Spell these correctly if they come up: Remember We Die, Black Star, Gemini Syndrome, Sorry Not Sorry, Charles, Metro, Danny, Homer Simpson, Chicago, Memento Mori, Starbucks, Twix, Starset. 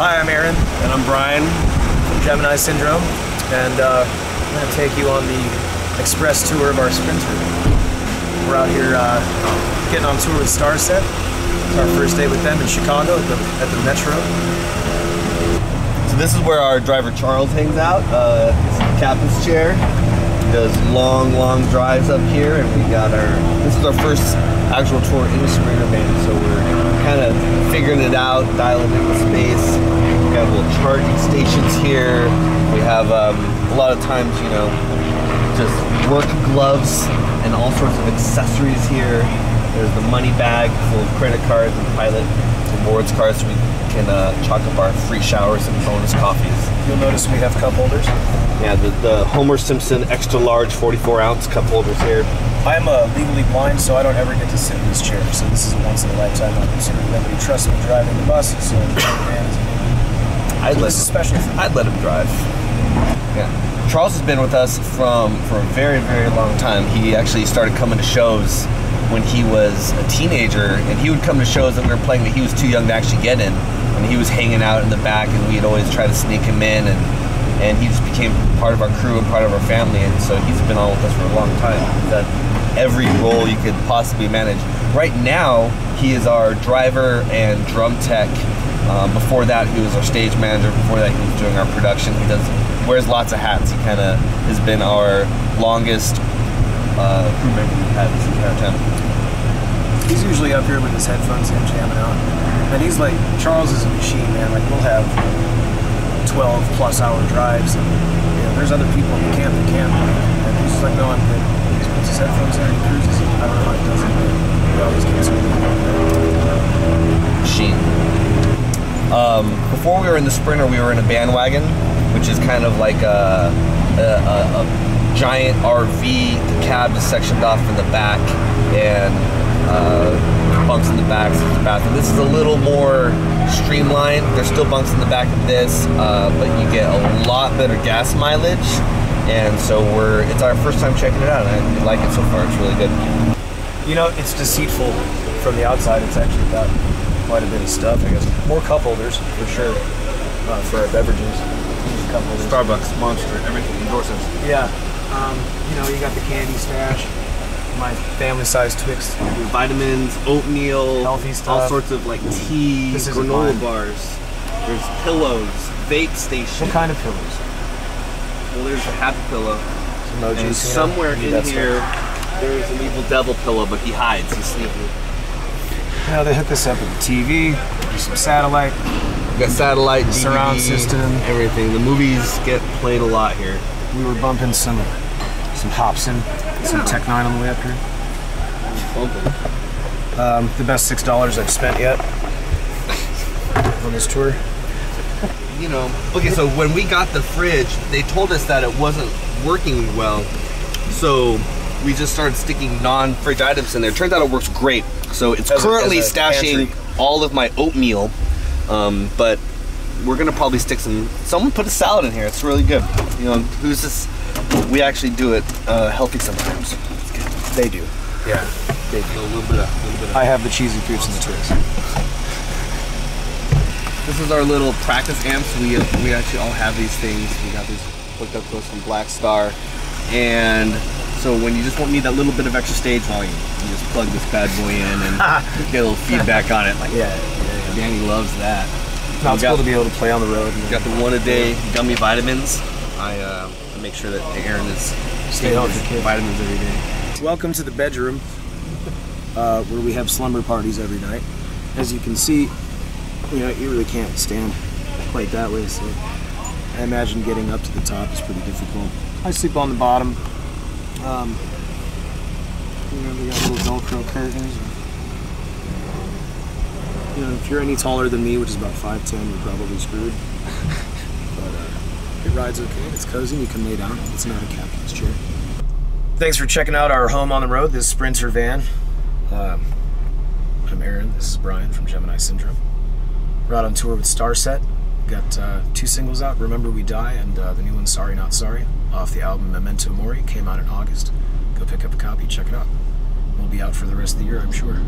Hi, I'm Aaron. And I'm Brian from Gemini Syndrome. And I'm going to take you on the express tour of our Sprinter. We're out here getting on tour with Starset. It's our first day with them in Chicago at the Metro. So this is where our driver Charles hangs out. This is the captain's chair. He does long drives up here, and we got our, this is our first actual tour in the Sprinter van, so we're kind of figuring it out, dialing in the space. We have little charging stations here. We have a lot of times, you know, just work gloves and all sorts of accessories here. There's the money bag full of credit cards and pilot rewards cards, so we can chalk up our free showers and bonus coffees. You'll notice we have cup holders. Yeah, the Homer Simpson extra large 44-ounce cup holders here. I'm legally blind, so I don't ever get to sit in this chair, so this is a once-in-a-lifetime opportunity. Nobody trusts me driving the bus, so I'd let him drive. Yeah. Charles has been with us for a very long time. He actually started coming to shows when he was a teenager, and he would come to shows that we were playing that he was too young to actually get in, and he was hanging out in the back, and we'd always try to sneak him in, and he just became part of our crew and part of our family, and so he's been on with us for a long time. He's done every role you could possibly manage. Right now, he is our driver and drum tech. Before that, he was our stage manager. Before that, he was doing our production. He wears lots of hats. He kind of has been our longest crew member we've had this entire time. He's usually up here with his headphones in, jamming out. And he's like, Charles is a machine, man. Like, we'll have 12-plus-hour drives. And, you know, there's other people who can't and he's just like, no, I'm good. His headphones are in cruises. I don't know how it does it, but we always cancel it. Machine. Before we were in the Sprinter, we were in a bandwagon, which is kind of like a giant RV. The cab is sectioned off in the back, and bunks in the back. So the bathroom. This is a little more streamlined. There's still bunks in the back of this, but you get a lot better gas mileage. And so it's our first time checking it out, and I like it so far. It's really good. You know, it's deceitful from the outside. It's actually got quite a bit of stuff, I guess. More cup holders, for sure, for our beverages. Cup holders. Starbucks, Monster, everything, endorses. Yeah. You know, you got the candy stash, my family-sized Twix. Vitamins, oatmeal, healthy stuff. All sorts of, like, tea, granola bars. There's pillows, vape station. What kind of pillows? Well, there's a happy pillow, emojis, and somewhere in here, there's an evil devil pillow, but he hides, he's sneaky. You know, they hook this up with the TV, there's some satellite. We got satellite, DVD, surround system, everything. The movies get played a lot here. We were bumping some Hobson, some Tech 9 on the way up here. Bumping. The best $6 I've spent yet on this tour. You know, okay, so when we got the fridge, they told us that it wasn't working well, so we just started sticking non-fridge items in there. Turns out it works great. So it's currently stashing pantry. All of my oatmeal, but we're gonna probably stick someone put a salad in here. It's really good. You know, who's this? We actually do it healthy sometimes. It's good. They do. Yeah, they do. A little bit of. I have the cheesy poops and the twist. This is our little practice amps. We actually all have these things. We got these hooked up to us from Black Star. And so when you just won't need that little bit of extra stage volume, you just plug this bad boy in and get a little feedback on it. Like, yeah. Danny loves that. No, it's cool to be able to play on the road. You got the one-a-day gummy vitamins. I make sure that Aaron is staying on his vitamins every day. Welcome to the bedroom, where we have slumber parties every night. As you can see, you know, you really can't stand quite that way, so I imagine getting up to the top is pretty difficult. I sleep on the bottom. You know, we got little Velcro curtains. You know, if you're any taller than me, which is about 5'10", you're probably screwed. But it rides okay, it's cozy, you can lay down. It's not a captain's chair. Thanks for checking out our home on the road, this Sprinter van. I'm Aaron, this is Brian from Gemini Syndrome. We're out on tour with Starset. We've got 2 singles out, Remember We Die, and the new one, Sorry Not Sorry, off the album Memento Mori. Came out in August. Go pick up a copy, check it out. We'll be out for the rest of the year, I'm sure.